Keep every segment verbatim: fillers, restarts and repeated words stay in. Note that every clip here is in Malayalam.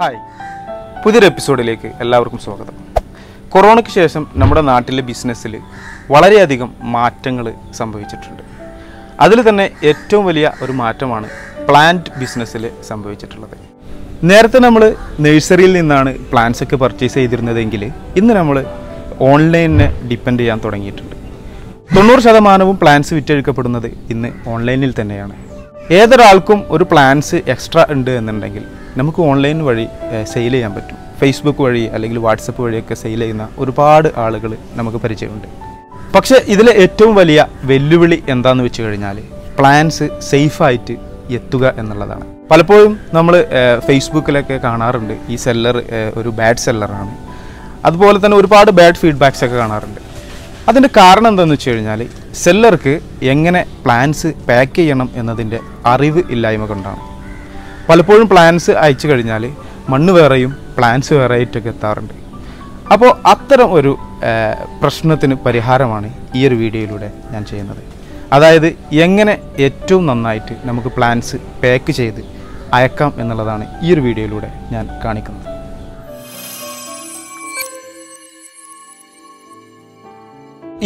Hi. പുതിയൊരു എപ്പിസോഡിലേക്ക് എല്ലാവർക്കും സ്വാഗതം. കൊറോണയ്ക്ക് ശേഷം നമ്മുടെ നാട്ടിലെ ബിസിനസ്സിൽ വളരെയധികം മാറ്റങ്ങൾ സംഭവിച്ചിട്ടുണ്ട്. അതിൽ തന്നെ ഏറ്റവും വലിയ ഒരു മാറ്റമാണ് പ്ലാന്റ് ബിസിനസ്സിൽ സംഭവിച്ചിട്ടുള്ളത്. നേരത്തെ നമ്മൾ നഴ്സറിയിൽ നിന്നാണ് പ്ലാന്റ്സ് ഒക്കെ പർച്ചേസ് ചെയ്തിരുന്നതെങ്കിൽ ഇന്ന് നമ്മൾ ഓൺലൈനിനെ ഡിപ്പെൻഡ് ചെയ്യാൻ തുടങ്ങിയിട്ടുണ്ട്. തൊണ്ണൂറ് ശതമാനവും പ്ലാന്റ്സ് വിറ്റഴിക്കപ്പെടുന്നത് ഇന്ന് ഓൺലൈനിൽ തന്നെയാണ്. ഏതൊരാൾക്കും ഒരു പ്ലാന്റ്സ് എക്സ്ട്രാ ഉണ്ട് എന്നുണ്ടെങ്കിൽ നമുക്ക് ഓൺലൈൻ വഴി സെയിൽ ചെയ്യാൻ പറ്റും. ഫേസ്ബുക്ക് വഴി അല്ലെങ്കിൽ വാട്സപ്പ് വഴിയൊക്കെ സെയിൽ ചെയ്യുന്ന ഒരുപാട് ആളുകൾ നമുക്ക് പരിചയമുണ്ട്. പക്ഷേ ഇതിലെ ഏറ്റവും വലിയ വെല്ലുവിളി എന്താണെന്ന് വെച്ച് കഴിഞ്ഞാൽ പ്ലാന്റ്സ് സേഫായിട്ട് എത്തുക എന്നുള്ളതാണ്. പലപ്പോഴും നമ്മൾ ഫേസ്ബുക്കിലൊക്കെ കാണാറുണ്ട് ഈ സെല്ലർ ഒരു ബാഡ് സെല്ലറാണ്, അതുപോലെ തന്നെ ഒരുപാട് ബാഡ് ഫീഡ്ബാക്സ് ഒക്കെ കാണാറുണ്ട്. അതിൻ്റെ കാരണം എന്താണെന്ന് വെച്ച് കഴിഞ്ഞാൽ സെല്ലർക്ക് എങ്ങനെ പ്ലാൻസ് പാക്ക് ചെയ്യണം എന്നതിൻ്റെ അറിവ് ഇല്ലായ്മ കൊണ്ടാണ്. പലപ്പോഴും പ്ലാൻസ് അയച്ചു കഴിഞ്ഞാൽ മണ്ണ് വേറെയും പ്ലാൻസ് വേറെയായിട്ടൊക്കെ എത്താറുണ്ട്. അപ്പോൾ അത്തരം ഒരു പ്രശ്നത്തിന് പരിഹാരമാണ് ഈ ഒരു വീഡിയോയിലൂടെ ഞാൻ ചെയ്യുന്നത്. അതായത് എങ്ങനെ ഏറ്റവും നന്നായിട്ട് നമുക്ക് പ്ലാൻസ് പാക്ക് ചെയ്ത് അയക്കാം എന്നുള്ളതാണ് ഈ ഒരു വീഡിയോയിലൂടെ ഞാൻ കാണിക്കുന്നത്.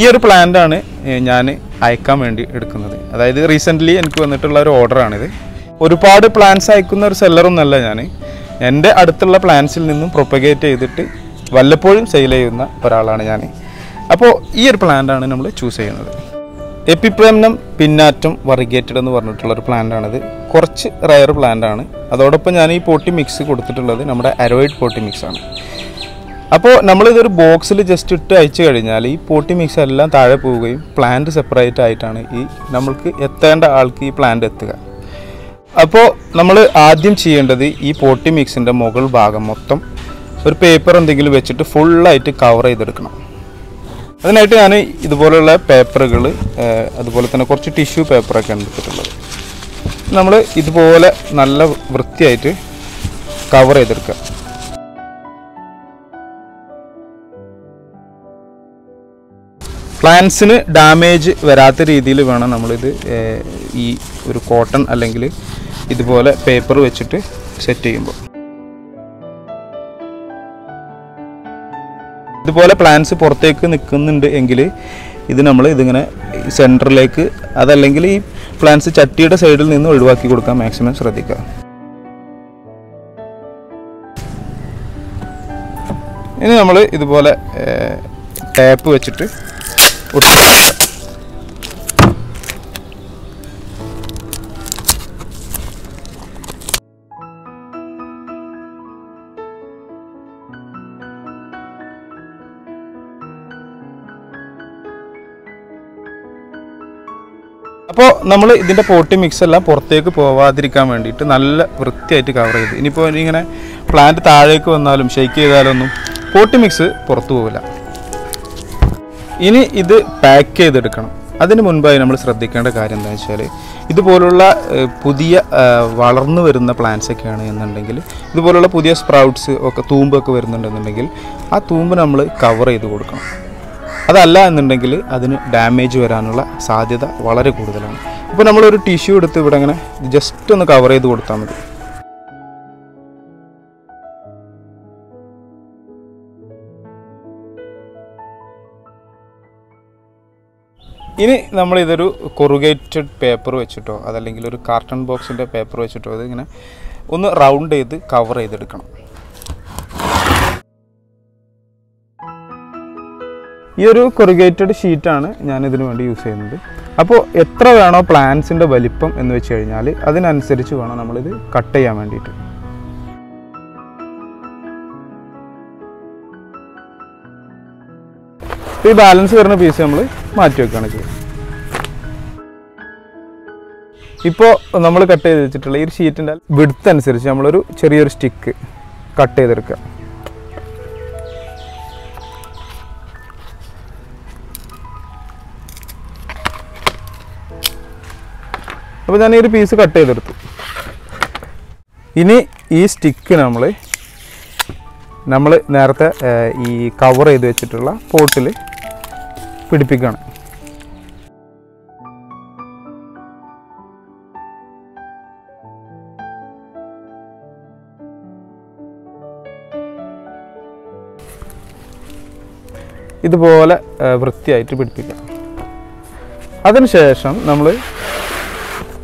ഈ ഒരു പ്ലാന്റാണ് ഞാൻ അയക്കാൻ വേണ്ടി എടുക്കുന്നത്. അതായത് റീസെൻ്റ്ലി എനിക്ക് വന്നിട്ടുള്ള ഒരു ഓർഡറാണിത്. ഒരുപാട് പ്ലാന്റ്സ് അയക്കുന്ന ഒരു സെല്ലറൊന്നുമല്ല ഞാൻ. എൻ്റെ അടുത്തുള്ള പ്ലാന്റ്സിൽ നിന്നും പ്രൊപ്പഗേറ്റ് ചെയ്തിട്ട് വല്ലപ്പോഴും സെയിൽ ചെയ്യുന്ന ഒരാളാണ് ഞാൻ. അപ്പോൾ ഈ ഒരു പ്ലാന്റാണ് നമ്മൾ ചൂസ് ചെയ്യുന്നത്. എപ്പിപ്രെംനം പിന്നാറ്റം വറിഗേറ്റഡ് എന്ന് പറഞ്ഞിട്ടുള്ളൊരു പ്ലാന്റാണിത്. കുറച്ച് റയർ പ്ലാന്റാണ്. അതോടൊപ്പം ഞാൻ ഈ പോട്ടി മിക്സ് കൊടുത്തിട്ടുള്ളത് നമ്മുടെ അരോയിഡ് പോട്ടി മിക്സാണ്. അപ്പോൾ നമ്മളിതൊരു ബോക്സിൽ ജസ്റ്റ് ഇട്ട് അയച്ചു കഴിഞ്ഞാൽ ഈ പോട്ടി മിക്സ് എല്ലാം താഴെ പോവുകയും പ്ലാന്റ് സെപ്പറേറ്റ് ആയിട്ടാണ് ഈ നമ്മൾക്ക് എത്തേണ്ട ആൾക്ക് ഈ പ്ലാന്റ് എത്തുക. അപ്പോൾ നമ്മൾ ആദ്യം ചെയ്യേണ്ടത് ഈ പോട്ടി മിക്സിൻ്റെ മുകൾ ഭാഗം മൊത്തം ഒരു പേപ്പർ എന്തെങ്കിലും വെച്ചിട്ട് ഫുള്ളായിട്ട് കവർ ചെയ്തെടുക്കണം. അതിനായിട്ട് ഞാൻ ഇതുപോലെയുള്ള പേപ്പറുകൾ, അതുപോലെ തന്നെ കുറച്ച് ടിഷ്യൂ പേപ്പറൊക്കെയാണ് എടുത്തിട്ടുള്ളത്. നമ്മൾ ഇതുപോലെ നല്ല വൃത്തിയായിട്ട് കവർ ചെയ്തെടുക്കുക. പ്ലാന്റ്സിന് ഡാമേജ് വരാത്ത രീതിയിൽ വേണം നമ്മളിത് ഈ ഒരു കോട്ടൺ അല്ലെങ്കിൽ ഇതുപോലെ പേപ്പർ വെച്ചിട്ട് സെറ്റ് ചെയ്യുമ്പോൾ. ഇതുപോലെ പ്ലാന്റ്സ് പുറത്തേക്ക് നിൽക്കുന്നുണ്ട് എങ്കിൽ ഇത് നമ്മൾ ഇതിങ്ങനെ സെൻറ്ററിലേക്ക്, അതല്ലെങ്കിൽ ഈ പ്ലാന്റ്സ് ചട്ടിയുടെ സൈഡിൽ നിന്ന് ഒഴിവാക്കി കൊടുക്കാൻ മാക്സിമം ശ്രദ്ധിക്കുക. ഇനി നമ്മൾ ഇതുപോലെ ടാപ്പ് വെച്ചിട്ട് അപ്പോൾ നമ്മൾ ഇതിൻ്റെ പോട്ടി മിക്സ് എല്ലാം പുറത്തേക്ക് പോവാതിരിക്കാൻ വേണ്ടിയിട്ട് നല്ല വൃത്തിയായിട്ട് കവർ ചെയ്ത്, ഇനിയിപ്പോൾ ഇങ്ങനെ പ്ലാന്റ് താഴേക്ക് വന്നാലും ഷെയ്ക്ക് ചെയ്താലൊന്നും പോട്ടി മിക്സ് പുറത്തു പോവില്ല. ഇനി ഇത് പാക്ക് ചെയ്തെടുക്കണം. അതിന് മുൻപായി നമ്മൾ ശ്രദ്ധിക്കേണ്ട കാര്യം എന്താണെന്ന് വെച്ചാൽ ഇതുപോലുള്ള പുതിയ വളർന്നു വരുന്ന പ്ലാന്റ്സ് ഒക്കെയാണ് എന്നുണ്ടെങ്കിൽ, ഇതുപോലുള്ള പുതിയ സ്പ്രൗട്ട്സ് ഒക്കെ തൂമ്പൊക്കെ വരുന്നുണ്ടെന്നുണ്ടെങ്കിൽ ആ തൂമ്പ് നമ്മൾ കവർ ചെയ്ത് കൊടുക്കണം. അതല്ല എന്നുണ്ടെങ്കിൽ അതിന് ഡാമേജ് വരാനുള്ള സാധ്യത വളരെ കൂടുതലാണ്. ഇപ്പോൾ നമ്മളൊരു ടിഷ്യൂ എടുത്ത് ഇവിടെ അങ്ങനെ ജസ്റ്റ് ഒന്ന് കവർ ചെയ്ത് കൊടുത്താൽ മതി. ഇനി നമ്മളിതൊരു കൊറുഗേറ്റഡ് പേപ്പർ വെച്ചിട്ടോ അതല്ലെങ്കിൽ ഒരു കാർട്ടൺ ബോക്സിൻ്റെ പേപ്പർ വെച്ചിട്ടോ ഇതിങ്ങനെ ഒന്ന് റൗണ്ട് ചെയ്ത് കവർ ചെയ്തെടുക്കണം. ഈ ഒരു കൊറുഗേറ്റഡ് ഷീറ്റാണ് ഞാൻ ഇതിനു വേണ്ടി യൂസ് ചെയ്യുന്നത്. അപ്പോൾ എത്ര വേണോ പ്ലാന്റ്സിൻ്റെ വലിപ്പം എന്ന് വെച്ച് കഴിഞ്ഞാൽ അതിനനുസരിച്ച് വേണം നമ്മളിത് കട്ട് ചെയ്യാൻ വേണ്ടിയിട്ട്. ഈ ബാലൻസ് വരുന്ന പീസ് നമ്മൾ മാറ്റി വെക്കുകയാണ് ചെയ്യുന്നത്. ഇപ്പോൾ നമ്മൾ കട്ട് ചെയ്ത് വെച്ചിട്ടുള്ള ഈ ഷീറ്റിൻ്റെ വിഡ്ത്ത് അനുസരിച്ച് നമ്മളൊരു ചെറിയൊരു സ്റ്റിക്ക് കട്ട് ചെയ്തെടുക്കുക. അപ്പോൾ ഞാൻ ഈ ഒരു പീസ് കട്ട് ചെയ്തെടുത്തു. ഇനി ഈ സ്റ്റിക്ക് നമ്മൾ നമ്മൾ നേരത്തെ ഈ കവർ ചെയ്ത് വെച്ചിട്ടുള്ള പോട്ടിൽ പിടിപ്പിക്കുകയാണ്. ഇതുപോലെ വൃത്തിയായിട്ട് പിടിപ്പിക്കാം. അതിനുശേഷം നമ്മൾ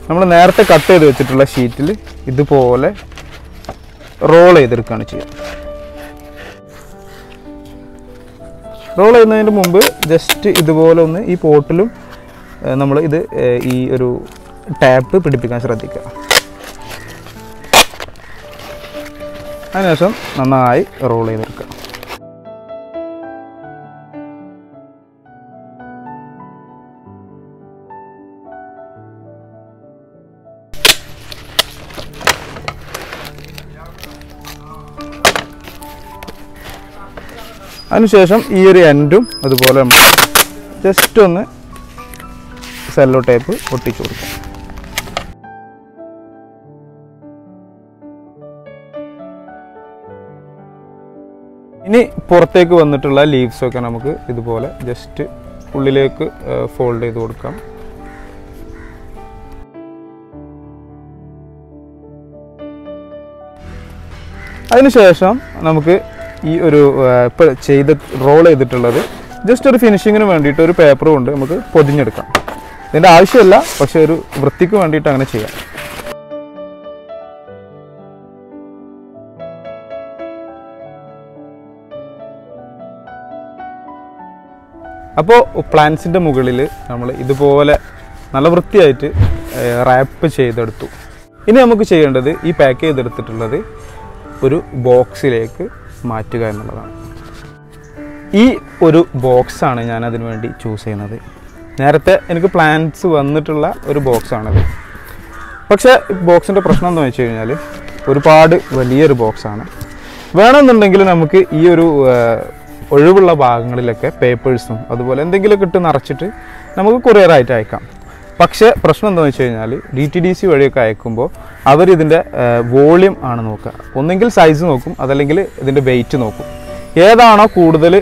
നമ്മൾ നേരത്തെ കട്ട് ചെയ്ത് വെച്ചിട്ടുള്ള ഷീറ്റിൽ ഇതുപോലെ റോൾ ചെയ്തെടുക്കുകയാണ് ചെയ്യുക. റോൾ ചെയ്യുന്നതിന് മുമ്പ് ജസ്റ്റ് ഇതുപോലെ ഒന്ന് ഈ പോട്ടിലും നമ്മൾ ഇത് ഈ ഒരു ടാപ്പ് പിടിപ്പിക്കാൻ ശ്രദ്ധിക്കുക. അതിനുശേഷം നന്നായി റോൾ ചെയ്തെടുക്കുക. അതിനുശേഷം ഈ ഒരു എൻഡും അതുപോലെ നമ്മൾ ജസ്റ്റ് ഒന്ന് സെല്ലോ ടേപ്പ് ഒട്ടിച്ചു കൊടുക്കും. ഇനി പുറത്തേക്ക് വന്നിട്ടുള്ള ലീവ്സൊക്കെ നമുക്ക് ഇതുപോലെ ജസ്റ്റ് ഉള്ളിലേക്ക് ഫോൾഡ് ചെയ്ത് കൊടുക്കാം. അതിനുശേഷം നമുക്ക് ഈ ഒരു ഇപ്പോൾ ചെയ്ത് റോൾ ചെയ്തിട്ടുള്ളത് ജസ്റ്റ് ഒരു ഫിനിഷിങ്ങിന് വേണ്ടിയിട്ട് ഒരു പേപ്പർ കൊണ്ട് നമുക്ക് പൊതിഞ്ഞെടുക്കാം. ഇതിൻ്റെ ആവശ്യമില്ല, പക്ഷേ ഒരു വൃത്തിക്ക് വേണ്ടിയിട്ട് അങ്ങനെ ചെയ്യാം. അപ്പോൾ പ്ലാന്റ്സിൻ്റെ മുകളിൽ നമ്മൾ ഇതുപോലെ നല്ല വൃത്തിയായിട്ട് റാപ്പ് ചെയ്തെടുത്തു. ഇനി നമുക്ക് ചെയ്യേണ്ടത് ഈ പാക്ക് ചെയ്തെടുത്തിട്ടുള്ളത് ഒരു ബോക്സിലേക്ക് മാറ്റുക എന്നുള്ളതാണ്. ഈ ഒരു ബോക്സാണ് ഞാൻ അതിനു വേണ്ടി ചൂസ് ചെയ്യുന്നത്. നേരത്തെ എനിക്ക് പ്ലാന്റ്സ് വന്നിട്ടുള്ള ഒരു ബോക്സാണത്. പക്ഷേ ബോക്സിൻ്റെ പ്രശ്നം എന്താണെന്ന് വെച്ച് കഴിഞ്ഞാൽ ഒരുപാട് വലിയൊരു ബോക്സാണ്. വേണമെന്നുണ്ടെങ്കിൽ നമുക്ക് ഈ ഒരു ഒഴിവുള്ള ഭാഗങ്ങളിലൊക്കെ പേപ്പേഴ്സും അതുപോലെ എന്തെങ്കിലുമൊക്കെ ഇട്ട് നിറച്ചിട്ട് നമുക്ക് കൊറിയറായിട്ട് അയക്കാം. പക്ഷേ പ്രശ്നം എന്താണെന്ന് വെച്ച് കഴിഞ്ഞാൽ ഡി ടി ഡി സി വഴിയൊക്കെ അയക്കുമ്പോൾ അവരിതിൻ്റെ വോളിയം ആണ് നോക്കുക. ഒന്നെങ്കിൽ സൈസ് നോക്കും, അതല്ലെങ്കിൽ ഇതിൻ്റെ വെയിറ്റ് നോക്കും. ഏതാണോ കൂടുതൽ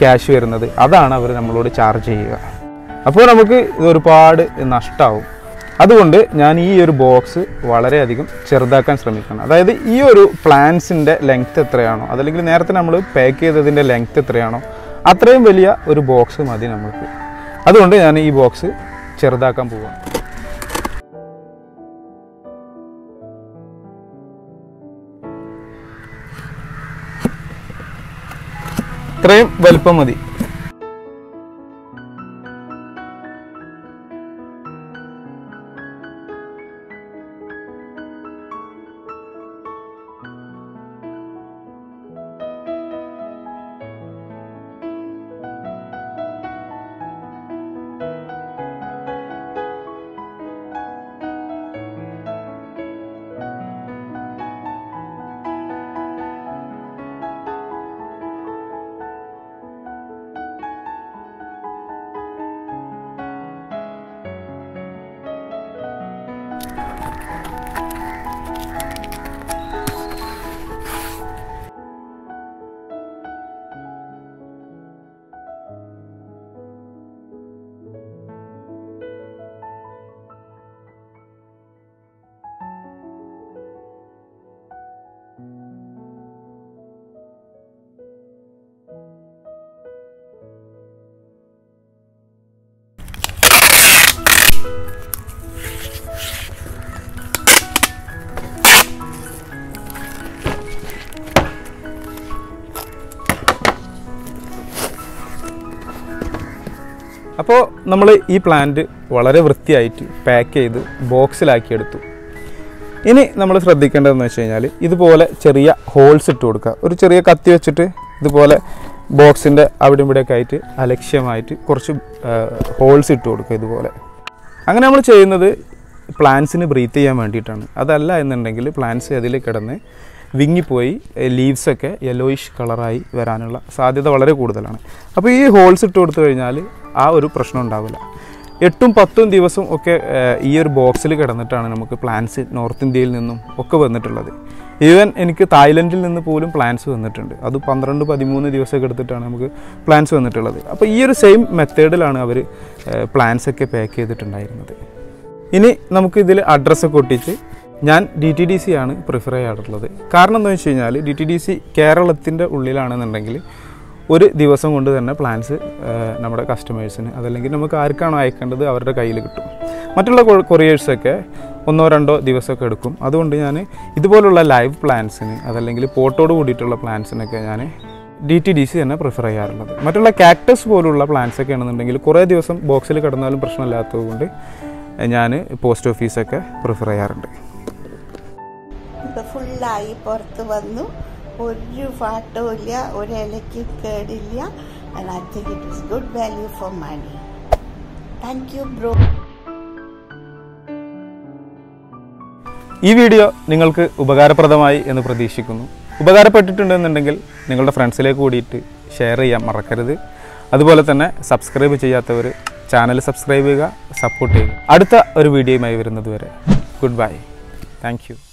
ക്യാഷ് വരുന്നത് അതാണ് അവർ നമ്മളോട് ചാർജ് ചെയ്യുക. അപ്പോൾ നമുക്ക് ഇതൊരുപാട് നഷ്ടമാവും. അതുകൊണ്ട് ഞാൻ ഈ ഒരു ബോക്സ് വളരെയധികം ചെറുതാക്കാൻ ശ്രമിക്കണം. അതായത് ഈ ഒരു പ്ലാന്റ്സിൻ്റെ ലെങ്ത്ത് എത്രയാണോ അതല്ലെങ്കിൽ നേരത്തെ നമ്മൾ പാക്ക് ചെയ്തതിൻ്റെ ലെങ്ത്ത് എത്രയാണോ അത്രയും വലിയ ഒരു ബോക്സ് മതി നമുക്ക്. അതുകൊണ്ട് ഞാൻ ഈ ബോക്സ് ചെറുതാക്കാൻ പോവാണ്. ഇത്രയും വലുപ്പം മതി. അപ്പോൾ നമ്മൾ ഈ പ്ലാന്റ് വളരെ വൃത്തിയായിട്ട് പാക്ക് ചെയ്ത് ബോക്സിലാക്കിയെടുത്തു. ഇനി നമ്മൾ ശ്രദ്ധിക്കേണ്ടതെന്ന് വെച്ച് കഴിഞ്ഞാൽ ഇതുപോലെ ചെറിയ ഹോൾസ് ഇട്ട് കൊടുക്കുക. ഒരു ചെറിയ കത്തി വെച്ചിട്ട് ഇതുപോലെ ബോക്സിൻ്റെ അവിടെ ഇവിടെയൊക്കെ ആയിട്ട് അലക്ഷ്യമായിട്ട് കുറച്ച് ഹോൾസ് ഇട്ട് കൊടുക്കുക ഇതുപോലെ. അങ്ങനെ നമ്മൾ ചെയ്യുന്നത് പ്ലാന്റ്സിന് ബ്രീത്ത് ചെയ്യാൻ വേണ്ടിയിട്ടാണ്. അതല്ല എന്നുണ്ടെങ്കിൽ പ്ലാന്റ്സ് അതിൽ കിടന്ന് വിങ്ങിപ്പോയി ലീവ്സൊക്കെ യെല്ലോയിഷ് കളറായി വരാനുള്ള സാധ്യത വളരെ കൂടുതലാണ്. അപ്പോൾ ഈ ഹോൾസ് ഇട്ട് കൊടുത്തു കഴിഞ്ഞാൽ ആ ഒരു പ്രശ്നം ഉണ്ടാവില്ല. എട്ടും പത്തും ദിവസം ഒക്കെ ഈ ഒരു ബോക്സിൽ കിടന്നിട്ടാണ് നമുക്ക് പ്ലാന്റ്സ് നോർത്ത് ഇന്ത്യയിൽ നിന്നും ഒക്കെ വന്നിട്ടുള്ളത്. ഈവൻ എനിക്ക് തായ്ലൻഡിൽ നിന്ന് പോലും പ്ലാന്റ്സ് വന്നിട്ടുണ്ട്. അത് പന്ത്രണ്ട് പതിമൂന്ന് ദിവസമൊക്കെ എടുത്തിട്ടാണ് നമുക്ക് പ്ലാന്റ്സ് വന്നിട്ടുള്ളത്. അപ്പോൾ ഈ ഒരു സെയിം മെത്തേഡിലാണ് അവർ പ്ലാന്റ്സൊക്കെ പാക്ക് ചെയ്തിട്ടുണ്ടായിരുന്നത്. ഇനി നമുക്കിതിൽ അഡ്രസ്സൊക്കെ ഒട്ടിച്ച് ഞാൻ ഡി ടി ഡി സി ആണ് പ്രിഫർ ചെയ്യാറുള്ളത്. കാരണം എന്താണെന്ന് വെച്ച് കഴിഞ്ഞാൽ ഡി ടി ഡി സി കേരളത്തിൻ്റെ ഉള്ളിലാണെന്നുണ്ടെങ്കിൽ ഒരു ദിവസം കൊണ്ട് തന്നെ പ്ലാൻസ് നമ്മുടെ കസ്റ്റമേഴ്സിന് അതല്ലെങ്കിൽ നമുക്ക് ആർക്കാണോ അയക്കേണ്ടത് അവരുടെ കയ്യിൽ കിട്ടും. മറ്റുള്ള കൊറിയേഴ്സൊക്കെ ഒന്നോ രണ്ടോ ദിവസമൊക്കെ എടുക്കും. അതുകൊണ്ട് ഞാൻ ഇതുപോലുള്ള ലൈവ് പ്ലാൻസിന് അതല്ലെങ്കിൽ പോട്ടോട് കൂടിയിട്ടുള്ള പ്ലാൻസിനൊക്കെ ഞാൻ ഡി ടി ഡി സി തന്നെ പ്രിഫർ ചെയ്യാറുള്ളത്. മറ്റുള്ള കാക്ടസ് പോലുള്ള പ്ലാൻസൊക്കെ ആണെന്നുണ്ടെങ്കിൽ കുറേ ദിവസം ബോക്സിൽ കിടന്നാലും പ്രശ്നമില്ലാത്തതുകൊണ്ട് ഞാൻ പോസ്റ്റ് ഓഫീസൊക്കെ പ്രിഫർ ചെയ്യാറുണ്ട്. ഇത് ഫുള്ളായി പുറത്ത് വന്നു, ഒരു ഫാട്ടവും ഇല്ല, ഒരു ഇലയ്ക്ക് കേടില്ല. And I think it is good value for money. Thank you bro. ഈ വീഡിയോ നിങ്ങൾക്ക് ഉപകാരപ്രദമായി എന്ന് പ്രതീക്ഷിക്കുന്നു. ഉപകാരപ്പെട്ടിട്ടുണ്ടെന്നുണ്ടെങ്കിൽ നിങ്ങളുടെ ഫ്രണ്ട്സിലേക്ക് കൂടിയിട്ട് ഷെയർ ചെയ്യാൻ മറക്കരുത്. അതുപോലെ തന്നെ സബ്സ്ക്രൈബ് ചെയ്യാത്തവർ ചാനൽ സബ്സ്ക്രൈബ് ചെയ്യുക, സപ്പോർട്ട് ചെയ്യുക. അടുത്ത ഒരു വീഡിയോയുമായി വരുന്നത് വരെ ഗുഡ് ബൈ. Thank you.